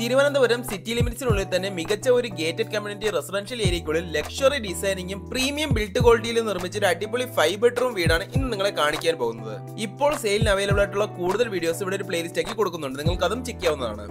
Thiruvananthapuram city ലിമിറ്റ്സിനുള്ളിൽ തന്നെ മികച്ച ഒരു ഗേറ്റഡ് കമ്മ്യൂണിറ്റി റെസിഡൻഷ്യൽ ഏരിയയ്ക്കുള്ളിൽ ലക്ഷറി ഡിസൈനിങ്ങും പ്രീമിയം ബിൽഡ് ക്വാളിറ്റിയിൽ നിർമ്മിച്ച ഒരു അടിപൊളി 5 ബെഡ്റൂം വീടാണ് ഇന്ന് നിങ്ങളെ കാണിക്കാൻ പോകുന്നത്. ഇപ്പോൾ സെയിലിന് അവൈലബിൾ ആയിട്ടുള്ള കൂടുതൽ വീഡിയോസ് ഇവിടെ ഒരു പ്ലേലിസ്റ്റ് ആക്കി കൊടുക്കുന്നുണ്ട്, നിങ്ങൾക്ക് അതും ചെക്ക് ചെയ്യാവുന്നതാണ്.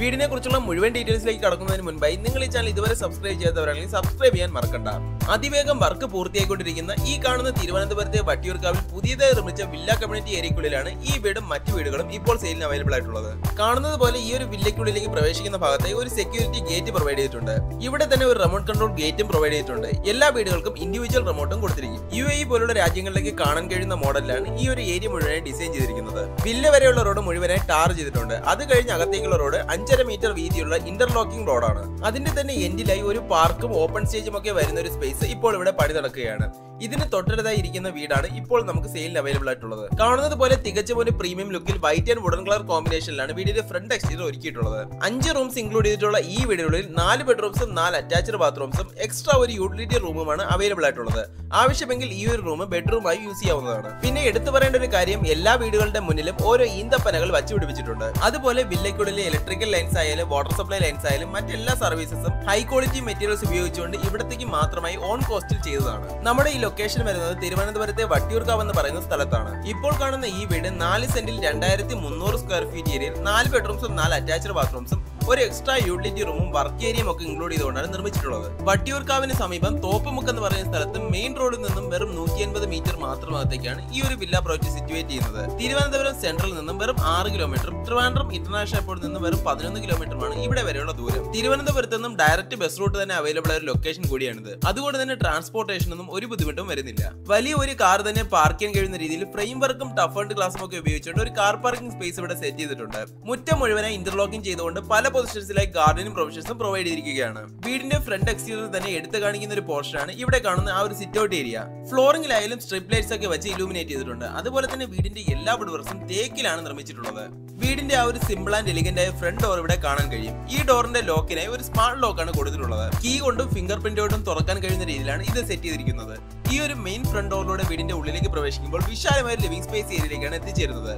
വീടിനെ കുറിച്ചുള്ള മുഴുവൻ ഡീറ്റെയിൽസിലേക്ക് കടക്കുന്നതിന് മുൻപായി നിങ്ങൾ ഈ ചാനൽ ഇതുവരെ സബ്സ്ക്രൈബ് ചെയ്യാത്തവരാണെങ്കിൽ സബ്സ്ക്രൈബ് ചെയ്യാൻ മറക്കണ്ട. അതിവേഗം വർക്ക് പൂർത്തിയായിക്കൊണ്ടിരിക്കുന്ന ഈ കാണുന്ന തിരുവനന്തപുരത്തെ വട്ടിയൂർക്കാവിൽ പുതിയതായി നിർമ്മിച്ച വില്ല കമ്മ്യൂണിറ്റി ഏരിയയ്ക്കുള്ളിലാണ് ഈ വീടും മറ്റു വീടുകളും ഇപ്പോൾ സെയിലിന് അവൈലബിൾ ആയിട്ടുള്ളത്. കാണുന്നത് പോലെ ഈ ഒരു വില്ലയ്ക്കുള്ളിലേക്ക് പ്രവേശിക്കുന്ന ഭാഗത്തായി ഒരു സെക്യൂരിറ്റി ഗേറ്റ് പ്രൊവൈഡ് ചെയ്തിട്ടുണ്ട്. ഇവിടെ തന്നെ ഒരു റിമോട്ട് കൺട്രോൾ ഗേറ്റും പ്രൊവൈഡ് ചെയ്തിട്ടുണ്ട്. എല്ലാ വീടുകൾക്കും ഇൻഡിവിജ്വൽ റിമോട്ടും കൊടുത്തിരിക്കും. UAE പോലുള്ള രാജ്യങ്ങളിലേക്ക് കാണാൻ കഴിയുന്ന മോഡലിലാണ് ഈ ഒരു ഏരിയ മുഴുവനായി ഡിസൈൻ ചെയ്തിരിക്കുന്നത്. വില്ല വരെയുള്ള റോഡ് മുഴുവനായി ടാർ ചെയ്തിട്ടുണ്ട്. അത് കഴിഞ്ഞ് അകത്തേക്കുള്ള റോഡ് 5.5 മീറ്റർ വീതിയുള്ള ഇന്റർലോക്കിംഗ് റോഡാണ്. അതിന്റെ തന്നെ എൻഡിലായി ഒരു പാർക്കും ഓപ്പൺ സ്റ്റേജും ഒക്കെ വരുന്ന ഒരു സ്പേസ് ഇപ്പോൾ ഇവിടെ പണി നടക്കുകയാണ്. ഇതിന് തൊട്ടടുത്തായി ഇരിക്കുന്ന വീടാണ് ഇപ്പോൾ നമുക്ക് സെയിലിൽ അവൈലബിൾ ആയിട്ടുള്ളത്. കാണുന്നത് പോലെ തികച്ചും ഒരു പ്രീമിയം ലുക്കിൽ വൈറ്റ് ആൻഡ് വുഡൻ കളർ കോമ്പിനേഷനിലാണ് വീടിന്റെ ഫ്രണ്ട് എക്സ്റ്റീരിയർ ഒരുക്കിയിട്ടുള്ളത്. 5 റൂംസ് ഇൻക്ലൂഡ് ചെയ്തിട്ടുള്ള ഈ വീടുകളിൽ 4 ബെഡ്റൂംസും 4 അറ്റാച്ച്ഡ് ബാത്റൂംസും എക്സ്ട്രാ ഒരു യൂട്ടിലിറ്റി റൂമുമാണ് അവൈലബിൾ ആയിട്ടുള്ളത്. ആവശ്യമെങ്കിൽ ഈ ഒരു റൂം ബെഡ്റൂമായി യൂസ് ചെയ്യാവുന്നതാണ്. പിന്നെ എടുത്തു പറയേണ്ട ഒരു കാര്യം, എല്ലാ വീടുകളുടെ മുന്നിലും ഓരോ ഈന്തപ്പനകൾ വച്ചു പിടിപ്പിച്ചിട്ടുണ്ട്. അതുപോലെ വില്ലയ്ക്കുള്ളിലെ ഇലക്ട്രിക്കൽ ലൈൻസ് ആയാലും വാട്ടർ സപ്ലൈ ലൈൻസ് ആയാലും മറ്റെല്ലാ സർവീസസും ഹൈ ക്വാളിറ്റി മെറ്റീരിയൽസ് ഉപയോഗിച്ചുകൊണ്ട് ഇവിടത്തേക്ക് മാത്രമായി ഓൺ കോസ്റ്റിൽ ചെയ്തതാണ്. നമ്മുടെ ഈ ലൊക്കേഷൻ വരുന്നത് തിരുവനന്തപുരത്തെ വട്ടിയൂർക്കാവ് എന്ന് പറയുന്ന സ്ഥലത്താണ്. ഇപ്പോൾ കാണുന്ന ഈ വീട് 4 സെന്റിൽ 2300 സ്ക്വയർ ഫീറ്റ് ഏരിയയിൽ 4 ബെഡ്റൂംസും 4 അറ്റാച്ച്ഡ് ബാത്റൂംസും ഒരു എക്സ്ട്രാ യൂട്ടിലിറ്റി റൂമും വർക്ക് ഏരിയയും ഒക്കെ ഇൻക്ലൂഡ് ചെയ്തുകൊണ്ടാണ് നിർമ്മിച്ചിട്ടുള്ളത്. വട്ടിയൂർക്കാവിന് സമീപം തോപ്പുമുക്ക് എന്ന് പറയുന്ന സ്ഥലത്ത് മെയിൻ റോഡിൽ നിന്നും വെറും 150 മീറ്റർ മാത്രമകത്തേക്കാണ് ഈ ഒരു വില്ല പ്രോജക്ട് സിറ്റുവേറ്റ് ചെയ്യുന്നത്. തിരുവനന്തപുരം സെൻട്രലിൽ നിന്നും വെറും 6 കിലോമീറ്ററും ട്രിവാൻഡ്രം ഇന്റർനാഷണൽ എയർപോർട്ടിൽ നിന്നും വെറും 11 കിലോമീറ്ററുമാണ് ഇവിടെ വരെയുള്ള ദൂരം. തിരുവനന്തപുരത്ത് നിന്നും ഡയറക്റ്റ് ബസ് റൂട്ട് തന്നെ അവൈലബിൾ ആയ ഒരു ലൊക്കേഷൻ കൂടിയാണിത്. അതുകൊണ്ട് തന്നെ ട്രാൻസ്പോർട്ടേഷനൊന്നും ഒരു ബുദ്ധിമുട്ടും വരുന്നില്ല. വലിയ ഒരു കാർ തന്നെ പാർക്ക് ചെയ്യാൻ കഴിയുന്ന രീതിയിൽ ഫ്രെയിം വർക്കും ടഫ് ആൻഡ് ഗ്ലാസും ഒക്കെ ഉപയോഗിച്ചുകൊണ്ട് ഒരു കാർ പാർക്കിംഗ് സ്പേസ് ഇവിടെ സെറ്റ് ചെയ്തിട്ടുണ്ട്. മുറ്റം മുഴുവനായി ഇന്റർലോക്കിംഗ് ചെയ്തുകൊണ്ട് പല പൊസിഷൻസിലായി ഗാർഡനും പ്രൊവിഷൻസും പ്രൊവൈഡ് ചെയ്തിരിക്കുകയാണ്. വീടിന്റെ ഫ്രണ്ട് എക്സ്റ്റീരിയർ തന്നെ എടുത്തു കാണിക്കുന്ന ഒരു പോർഷനാണ് ഇവിടെ കാണുന്ന ആ ഒരു സിറ്റ് ഔട്ട് ഏരിയ. ഫ്ലോറിംഗിലായാലും സ്ട്രിപ്പ് ലൈറ്റ്സ് ഒക്കെ വെച്ച് ഇലൂമിനേറ്റ് ചെയ്തിട്ടുണ്ട്. അതുപോലെ തന്നെ വീടിന്റെ എല്ലാ വുഡ്വർക്സും തേക്കിലാണ് നിർമ്മിച്ചിട്ടുള്ളത്. വീടിന്റെ ആ ഒരു സിമ്പിൾ ആൻഡ് എലിഗന്റ് ആയ ഫ്രണ്ട് ഡോർ ഇവിടെ കാണാൻ കഴിയും. ഈ ഡോറിന്റെ ലോക്കിനായി ഒരു സ്മാർട്ട് ലോക്കാണ് കൊടുത്തിട്ടുള്ളത്. കീ കൊണ്ടും ഫിംഗർ പ്രിന്റ് കൊണ്ടും തുറക്കാൻ കഴിയുന്ന രീതിയിലാണ് ഇത് സെറ്റ് ചെയ്തിരിക്കുന്നത്. ഈ ഒരു മെയിൻ ഫ്രണ്ട് ഡോറിലൂടെ വീടിന്റെ ഉള്ളിലേക്ക് പ്രവേശിക്കുമ്പോൾ വിശാലമായ ലിവിംഗ് സ്പേസ് ഏരിയയിലേക്കാണ് എത്തിച്ചേരുന്നത്.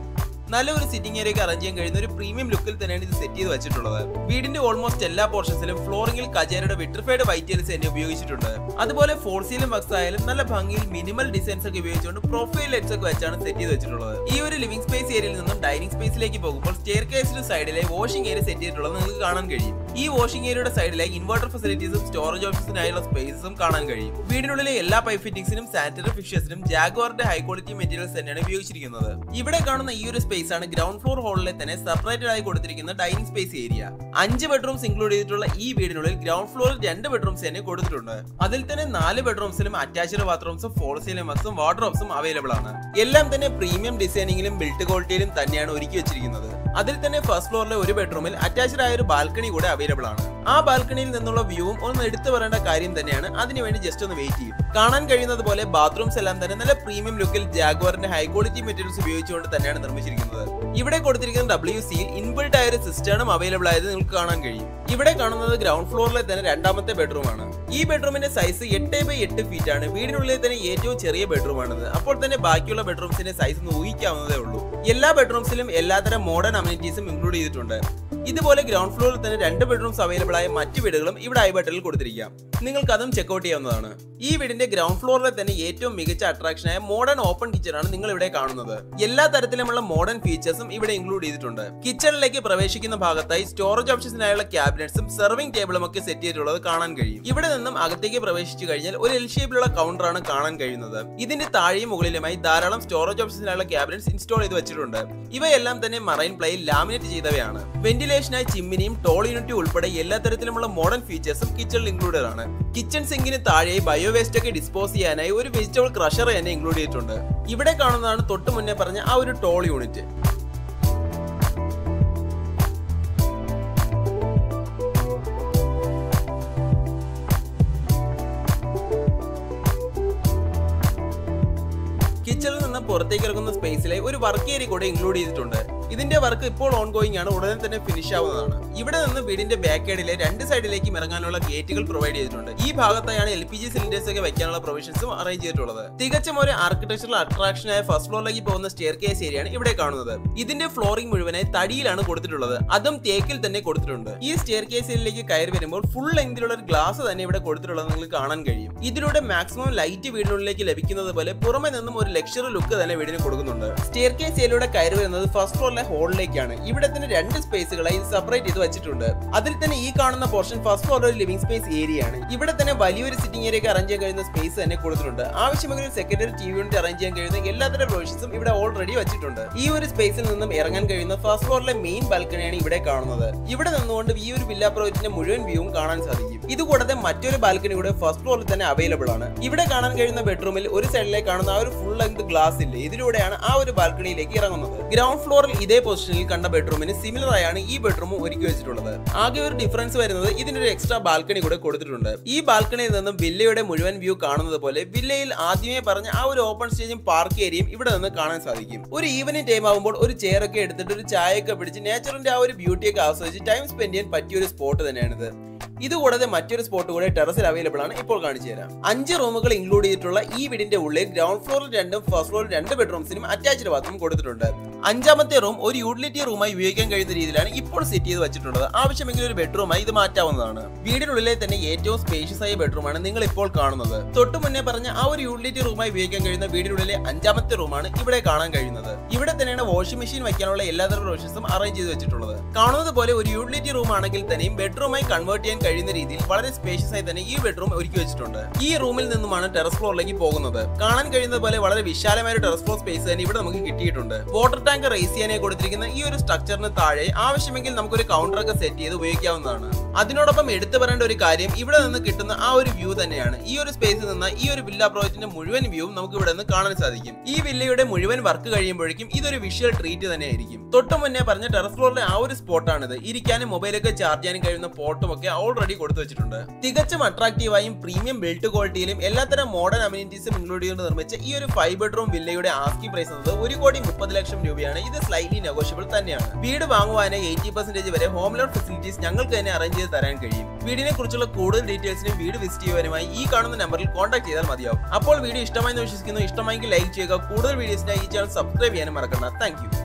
നല്ലൊരു സിറ്റിംഗ് ഏരിയയ്ക്ക് അറേഞ്ച് ചെയ്യാൻ കഴിയുന്ന ഒരു പ്രീമിയം ലുക്കിൽ തന്നെയാണ് ഇത് സെറ്റ് ചെയ്ത് വെച്ചിട്ടുള്ളത്. വീടിന്റെ ഓൾമോസ്റ്റ് എല്ലാ പോർഷൻസിലും ഫ്ലോറിംഗിൽ കജേരയുടെ വിട്രിഫൈഡ് വൈറ്റ് ടൈൽസ് തന്നെ ഉപയോഗിച്ചിട്ടുണ്ട്. അതുപോലെ ഫോൾ സീലിംഗ് വർക്സ് ആയാലും നല്ല ഭംഗിയിൽ മിനിമൽ ഡിസൈൻസ് ഒക്കെ ഉപയോഗിച്ചുകൊണ്ട് പ്രൊഫൈൽ ലൈറ്റ്സ് ഒക്കെ വെച്ചാണ് സെറ്റ് ചെയ്ത് വെച്ചിട്ടുള്ളത്. ഈ ഒരു ലിവിംഗ് സ്പേസ് ഏരിയയിൽ നിന്നും ഡൈനിങ് സ്പേസിലേക്ക് പോകുമ്പോൾ സ്റ്റെയർകേസിന് സൈഡിലായി വാഷിംഗ് ഏരിയ സെറ്റ് ചെയ്തിട്ടുള്ളത് നിങ്ങൾക്ക് കാണാൻ കഴിയും. ഈ വാഷിംഗ് ഏരിയയുടെ സൈഡിലായി ഇൻവെർട്ടർ ഫെസിലിറ്റീസും സ്റ്റോറേജ് ഓപ്ഷൻസിനായുള്ള സ്പേസും കാണാൻ കഴിയും. വീടിനുള്ളിലെ എല്ലാ പൈപ്പ് ഫിറ്റിംഗ്സിനും സാനിറ്ററി ഫിഷസിനും ജാഗ്വാറിന്റെ ഹൈ ക്വാളിറ്റി മെറ്റീരിയൽസ് തന്നെയാണ് ഉപയോഗിച്ചിരിക്കുന്നത്. ഇവിടെ കാണുന്ന ഈ ഒരു സ്പേസ് ആണ് ഗ്രൗണ്ട് ഫ്ലോർ ഹോളിലെ തന്നെ സെപ്പറേറ്റഡ് ആയി കൊടുത്തിരിക്കുന്ന dining space area. 5 bedrooms include ചെയ്തിട്ടുള്ള ഈ വീടിനുള്ളിൽ ഗ്രൗണ്ട് ഫ്ലോറിൽ 2 ബെഡ്റൂംസ് തന്നെ കൊടുത്തിട്ടുണ്ട്. അതിൽ തന്നെ 4 ബെഡ്റൂംസിലും അറ്റാച്ച്ഡ് ബാത്റൂംസും ഫോൾ സീലിംഗ് വർക്സും വാർഡ്രോബ്സും അവൈലബിൾ ആണ്. എല്ലാം തന്നെ പ്രീമിയം ഡിസൈനിങ്ങിലും ബിൽഡ് ക്വാളിറ്റിയിലും തന്നെയാണ് ഒരുക്കി വെച്ചിരിക്കുന്നത്. അതിൽ തന്നെ ഫസ്റ്റ് ഫ്ലോറിലെ ഒരു ബെഡ്റൂമിൽ അറ്റാച്ച്ഡ് ആയ ഒരു ബാൽക്കണി കൂടെ അവൈലബിൾ ആണ്. ആ ബാൽക്കണിയിൽ നിന്നുള്ള വ്യൂവും ഒന്ന് എടുത്തു പറയേണ്ട കാര്യം തന്നെയാണ്. അതിനുവേണ്ടി ജസ്റ്റ് ഒന്ന് വെയിറ്റ് ചെയ്യും. കാണാൻ കഴിയുന്നത് പോലെ ബാത്റൂംസ് എല്ലാം തന്നെ നല്ല പ്രീമിയം ലുക്കിൽ ജാഗ്വാറിന്റെ ഹൈ ക്വാളിറ്റി മെറ്റീരിയൽസ് ഉപയോഗിച്ചുകൊണ്ട് തന്നെയാണ് നിർമ്മിച്ചിരിക്കുന്നത്. ഇവിടെ കൊടുത്തിരിക്കുന്ന WC-യിൽ ഇൻബിൽട്ട് ആയ ഒരു സിസ്റ്റം അവൈലബിൾ ആയത് നിങ്ങൾക്ക് കാണാൻ കഴിയും. ഇവിടെ കാണുന്നത് ഗ്രൗണ്ട് ഫ്ലോറിലെ തന്നെ 2-മത്തെ ബെഡ്റൂമാണ്. ഈ ബെഡ്റൂമിന്റെ സൈസ് 8 ബൈ 8 ഫീറ്റ് ആണ്. വീടിനുള്ളിൽ തന്നെ ഏറ്റവും ചെറിയ ബെഡ്റൂമാണിത്. അപ്പോൾ തന്നെ ബാക്കിയുള്ള ബെഡ്റൂംസിന്റെ സൈസ് ഒന്ന് ഊഹിക്കാവുന്നതേ ഉള്ളൂ. എല്ലാ ബെഡ്റൂംസിലും എല്ലാതരം മോഡേൺ അമ്യൂണിറ്റീസും ഇൻക്ലൂഡ് ചെയ്തിട്ടുണ്ട്. ഇതുപോലെ ഗ്രൗണ്ട് ഫ്ലോറിൽ തന്നെ 2 ബെഡ്റൂംസ് അവൈലബിൾ ആയ മറ്റു വീടുകളും ഇവിടെ ഐബട്ടലിൽ കൊടുത്തിരിക്കാം. നിങ്ങൾക്ക് അതും ചെക്ക്ഔട്ട് ചെയ്യാവുന്നതാണ്. ഈ വീടിന്റെ ഗ്രൗണ്ട് ഫ്ലോറിലെ തന്നെ ഏറ്റവും മികച്ച അട്രാക്ഷനായ മോഡേൺ ഓപ്പൺ കിച്ചണാണ് നിങ്ങൾ ഇവിടെ കാണുന്നത്. എല്ലാ തരത്തിലുമുള്ള മോഡേൺ ഫീച്ചേഴ്സും ഇവിടെ ഇൻക്ലൂഡ് ചെയ്തിട്ടുണ്ട്. കിച്ചണിലേക്ക് പ്രവേശിക്കുന്ന ഭാഗത്തായി സ്റ്റോറേജ് ഓപ്ഷൻസിനായുള്ള ക്യാബിനറ്റ്സും സെർവിംഗ് ടേബിളും ഒക്കെ സെറ്റ് ചെയ്തിട്ടുള്ളത് കാണാൻ കഴിയും. ഇവിടെ നിന്നും അകത്തേക്ക് പ്രവേശിച്ചു കഴിഞ്ഞാൽ ഒരു എൽ ഷേപ്പിലുള്ള കൗണ്ടറാണ് കാണാൻ കഴിയുന്നത്. ഇതിന്റെ താഴെയും മുകളിലുമായി ധാരാളം സ്റ്റോറേജ് ഓപ്ഷൻസിനായുള്ള ക്യാബിനറ്റ്സ് ഇൻസ്റ്റോൾ ചെയ്ത് വെച്ചിട്ടുണ്ട്. ഇവയെല്ലാം തന്നെ മറൈൻ പ്ലൈയിൽ ലാമിനേറ്റ് ചെയ്തവയാണ്. വെന്റിലേഷനായി ചിമ്മിനിയും ടോൾ യൂണിറ്റും ഉൾപ്പെടെ എല്ലാ തരത്തിലുമുള്ള മോഡേൺ ഫീച്ചേഴ്സും കിച്ചണിൽ ഇൻക്ലൂഡഡ് ആണ്. കിച്ചൺ സിങ്കിന് താഴെയായി ബയോ വേസ്റ്റ് ഒക്കെ ഡിസ്പോസ് ചെയ്യാനായി ഒരു വെജിറ്റബിൾ ക്രഷർ തന്നെ ഇൻക്ലൂഡ് ചെയ്തിട്ടുണ്ട്. ഇവിടെ കാണുന്നതാണ് തൊട്ട് മുന്നേ പറഞ്ഞ ആ ഒരു ടോൾ യൂണിറ്റ്. കിച്ചണിൽ നിന്ന് പുറത്തേക്ക് ഇറങ്ങുന്ന സ്പേസിലെ ഒരു വർക്ക് ഏരിയ കൂടെ ഇൻക്ലൂഡ് ചെയ്തിട്ടുണ്ട്. ഇതിന്റെ വർക്ക് ഇപ്പോൾ ഓൺഗോയിങ് ആണ്, ഉടനെ തന്നെ ഫിനിഷ് ആവുന്നതാണ്. ഇവിടെ നിന്ന് വീടിന്റെ ബാക്ക് ഏഡിലെ രണ്ട് സൈഡിലേക്ക് ഇറങ്ങാനുള്ള ഗേറ്റുകൾ പ്രൊവൈഡ് ചെയ്തിട്ടുണ്ട്. ഈ ഭാഗത്തായാണ് LPG സിലിണ്ടേഴ്സ് ഒക്കെ വെക്കാനുള്ള പ്രൊവിഷൻസും അറേഞ്ച് ചെയ്തിട്ടുള്ളത്. തികച്ചും ഒരു ആർക്കിടെക്ചറൽ അട്രാക്ഷനായ ഫസ്റ്റ് ഫ്ലോറിലേക്ക് പോകുന്ന സ്റ്റെയർ കേസ് ഏരിയയാണ് ഇവിടെ കാണുന്നത്. ഇതിന്റെ ഫ്ലോറിംഗ് മുഴുവനായി തടിയിലാണ് കൊടുത്തിട്ടുള്ളത്, അതും തേക്കിൽ തന്നെ കൊടുത്തിട്ടുണ്ട്. ഈ സ്റ്റെയർ കേസ് ഏരിയയിലേക്ക് കയറി വരുമ്പോൾ ഫുൾ ലെങ്തിലുള്ള ഒരു ഗ്ലാസ് തന്നെ ഇവിടെ കൊടുത്തിട്ടുള്ളത് നിങ്ങൾക്ക് കാണാൻ കഴിയും. ഇതിലൂടെ മാക്സിമം ലൈറ്റ് വീടിനുള്ളിലേക്ക് ലഭിക്കുന്നത് പോലെ പുറമെ നിന്നും ഒരു ലക്ഷറി ലുക്ക് തന്നെ വീടിന് കൊടുക്കുന്നുണ്ട്. സ്റ്റെയർ കേസ് ഏരിയയിലൂടെ കയറി വരുന്നത് ഫസ്റ്റ് ഫ്ലോറിലെ ഹോളിലേക്കാണ്. ഇവിടെ തന്നെ രണ്ട് സ്പേസുകളായി സെപ്പറേറ്റ് ചെയ്ത് വെച്ചിട്ടുണ്ട്. അതിൽ തന്നെ ഈ കാണുന്ന പോർഷൻ ഫസ്റ്റ് ഫ്ലോറിലെ ഒരു ലിവിംഗ് സ്പേസ് ഏരിയ ആണ്. ഇവിടെ തന്നെ വലിയൊരു സിറ്റിംഗ് ഏരിയ അറേഞ്ച് ചെയ്യാൻ കഴിയുന്ന സ്പേസ് തന്നെ കൊടുത്തിട്ടുണ്ട്. ആവശ്യമെങ്കിൽ സെക്കൻഡറി TV യൂണിറ്റ് അറേഞ്ച് ചെയ്യാൻ കഴിയുന്ന എല്ലാത്തരം പ്രൊവിഷൻസും ഇവിടെ ഓൾറെഡി വെച്ചിട്ടുണ്ട്. ഈ ഒരു സ്പേസിൽ നിന്നും ഇറങ്ങാൻ കഴിയുന്ന ഫസ്റ്റ് ഫ്ലോറിലെ മെയിൻ ബാൽക്കണിയാണ് ഇവിടെ കാണുന്നത്. ഇവിടെ നിന്നുകൊണ്ട് ഈ ഒരു വില്ല പ്രോജക്റ്റിന്റെ മുഴുവൻ വ്യൂവും കാണാൻ സാധിക്കും. ഇതുകൂടാതെ മറ്റൊരു ബാൽക്കണി കൂടെ ഫസ്റ്റ് ഫ്ലോറിൽ തന്നെ അവൈലബിൾ ആണ്. ഇവിടെ കാണാൻ കഴിയുന്ന ബെഡ്റൂമിൽ ഒരു സൈഡിലേക്ക് കാണുന്ന ആ ഒരു ഫുൾ ലെങ്ത് ഗ്ലാസ് ഇല്ലേ, ഇതിലൂടെയാണ് ആ ഒരു ബാൽക്കണിയിലേക്ക് ഇറങ്ങുന്നത്. ഗ്രൗണ്ട് ഫ്ലോറിൽ ഇതേ പൊസിഷനിൽ കണ്ട ബെഡ്റൂമിന് സിമിലർ ആയാണ് ഈ ബെഡ്റൂം ഒരുക്കി വെച്ചിട്ടുള്ളത്. ആകെ ഒരു ഡിഫറൻസ് വരുന്നത് ഇതിനൊരു എക്സ്ട്രാ ബാൽക്കണി കൂടെ കൊടുത്തിട്ടുണ്ട്. ഈ ബാൽക്കണിയിൽ നിന്നും വില്ലയുടെ മുഴുവൻ വ്യൂ കാണുന്നത് പോലെ വില്ലയിൽ ആദ്യമേ പറഞ്ഞ ആ ഒരു ഓപ്പൺ സ്റ്റേജും പാർക്ക് ഏരിയയും ഇവിടെ നിന്ന് കാണാൻ സാധിക്കും. ഒരു ഈവനിംഗ് ടൈം ആകുമ്പോൾ ഒരു ചെയർ ഒക്കെ എടുത്തിട്ട് ഒരു ചായയൊക്കെ പിടിച്ച് നേച്ചറിന്റെ ആ ഒരു ബ്യൂട്ടിയൊക്കെ ആസ്വദിച്ച് ടൈം സ്പെൻഡ് ചെയ്യാൻ പറ്റിയ ഒരു സ്പോട്ട് തന്നെയാണിത്. ഇതുകൂടാതെ മറ്റൊരു സ്പോട്ട് കൂടെ ടെറസിൽ അവൈലബിൾ ആണ്. ഇപ്പോൾ കാണിച്ചു തരാം. 5 റൂമുകൾ ഇൻക്ലൂഡ് ചെയ്തിട്ടുള്ള ഈ വീടിന്റെ ഉള്ളിൽ ഗ്രൗണ്ട് ഫ്ലോറിൽ 2 ഫസ്റ്റ് ഫ്ലോറിൽ 2 ബെഡ്റൂംസിനും അറ്റാച്ച്ഡ് ബാത്റൂം കൊടുത്തിട്ടുണ്ട്. 5ാമത്തെ റൂം ഒരു യൂട്ടിലിറ്റി റൂമായി ഉപയോഗിക്കാൻ കഴിയുന്ന രീതിയിലാണ് ഇപ്പോൾ സെറ്റ് ചെയ്ത് വെച്ചിട്ടുള്ളത്. ആവശ്യമെങ്കിൽ ഒരു ബെഡ്റൂമായി ഇത് മാറ്റാവുന്നതാണ്. വീടിനുള്ളിലെ തന്നെ ഏറ്റവും സ്പേഷ്യസ് ആയ ബെഡ്റൂമാണ് നിങ്ങൾ ഇപ്പോൾ കാണുന്നത്. തൊട്ടു മുന്നേ പറഞ്ഞ ആ ഒരു യൂട്ടിലിറ്റി റൂമായി ഉപയോഗിക്കാൻ കഴിയുന്ന വീടിനുള്ളിലെ 5ാമത്തെ റൂമാണ് ഇവിടെ കാണാൻ കഴിയുന്നത്. ഇവിടെ തന്നെയാണ് വാഷിംഗ് മെഷീൻ വെക്കാനുള്ള എല്ലാതരം പ്രൊവിഷൻസും അറേഞ്ച് ചെയ്ത് വെച്ചിട്ടുള്ളത്. കാണുന്നത് പോലെ ഒരു യൂട്ടിലിറ്റി റൂം ആണെങ്കിൽ തന്നെയും ബെഡ്റൂമായി കൺവേർട്ട് ചെയ്യാൻ കഴിയുന്ന രീതിയിൽ വളരെ സ്പേഷ്യസ് ആയി തന്നെ ഈ ബെഡ്റൂം ഒരുക്കി വെച്ചിട്ടുണ്ട്. ഈ റൂമിൽ നിന്നുമാണ് ടെറസ് ഫ്ലോറിലേക്ക് പോകുന്നത്. കാണാൻ കഴിയുന്നത് പോലെ വളരെ വിശാലമായ ഒരു ടെറസ് ഫ്ലോർ സ്പേസ് തന്നെ ഇവിടെ നമുക്ക് കിട്ടിയിട്ടുണ്ട്. വാട്ടർ ടാങ്ക് റേസ് ചെയ്യാനായി കൊടുത്തിരിക്കുന്ന ഈ ഒരു സ്ട്രക്ചറിന് താഴെ ആവശ്യമെങ്കിൽ നമുക്കൊരു കൗണ്ടർ ഒക്കെ സെറ്റ് ചെയ്ത് ഉപയോഗിക്കാവുന്നതാണ്. അതിനോടൊപ്പം എടുത്തു പറയേണ്ട ഒരു കാര്യം ഇവിടെ നിന്ന് കിട്ടുന്ന ആ ഒരു വ്യൂ തന്നെയാണ്. ഈ ഒരു സ്പേസിൽ നിന്ന് ഈ ഒരു വില്ല പ്രോജക്റ്റിന്റെ മുഴുവൻ വ്യൂവും നമുക്ക് ഇവിടെ നിന്ന് കാണാൻ സാധിക്കും. ഈ വില്ലയുടെ മുഴുവൻ വർക്ക് കഴിയുമ്പോഴേക്കും ഇതൊരു വിഷ്വൽ ട്രീറ്റ് തന്നെയായിരിക്കും. തൊട്ടു മുന്നേ പറഞ്ഞ ടെറസ് ഫ്ലോറിലെ ആ ഒരു സ്പോട്ടാണിത്. ഇരിക്കാനും മൊബൈലൊക്കെ ചാർജ് ചെയ്യാനും കഴിയുന്ന പോട്ടും ഒക്കെ ഓൾറെഡി കൊടുത്തു വെച്ചിട്ടുണ്ട്. തികച്ചും അട്രാക്റ്റീവായും പ്രീമിയം ബിൽഡ് ക്വാളിറ്റിയിലും എല്ലാത്തരം മോഡേൺ അമ്യൂണിറ്റീസും ഇൻക്ലൂഡ് ചെയ്ത് നിർമ്മിച്ച ഈ ഒരു 5 ബെഡ്റൂം വില്ലയുടെ ആസ്കിംഗ് പ്രൈസ് എന്നത് 1,30,00,000 രൂപയാണ്. ഇത് സ്ലൈറ്റ്ലി നെഗോഷ്യബിൾ തന്നെയാണ്. വീട് വാങ്ങുവാനായി 80% വരെ ഹോം ലോൺ ഫെസിലിറ്റീസ് ഞങ്ങൾക്ക് തന്നെ അറേഞ്ച് ചെയ്ത് തരാൻ കഴിയും. വീടിനെ കുറിച്ചുള്ള കൂടുതൽ ഡീറ്റെയിൽസിനും വീട് വിസിറ്റ് ചെയ്യുവാനുമായി ഈ കാണുന്ന നമ്പറിൽ കോൺടാക്ട് ചെയ്താൽ മതിയാവും. അപ്പോൾ വീഡിയോ ഇഷ്ടമായെന്ന് വിശ്വസിക്കുന്നു. ഇഷ്ടമായെങ്കിൽ ലൈക്ക് ചെയ്യുക. കൂടുതൽ വീഡിയോസിനായി ഈ ചാനൽ സബ്സ്ക്രൈബ് ചെയ്യാനും മറക്കണ്ട. Thank U.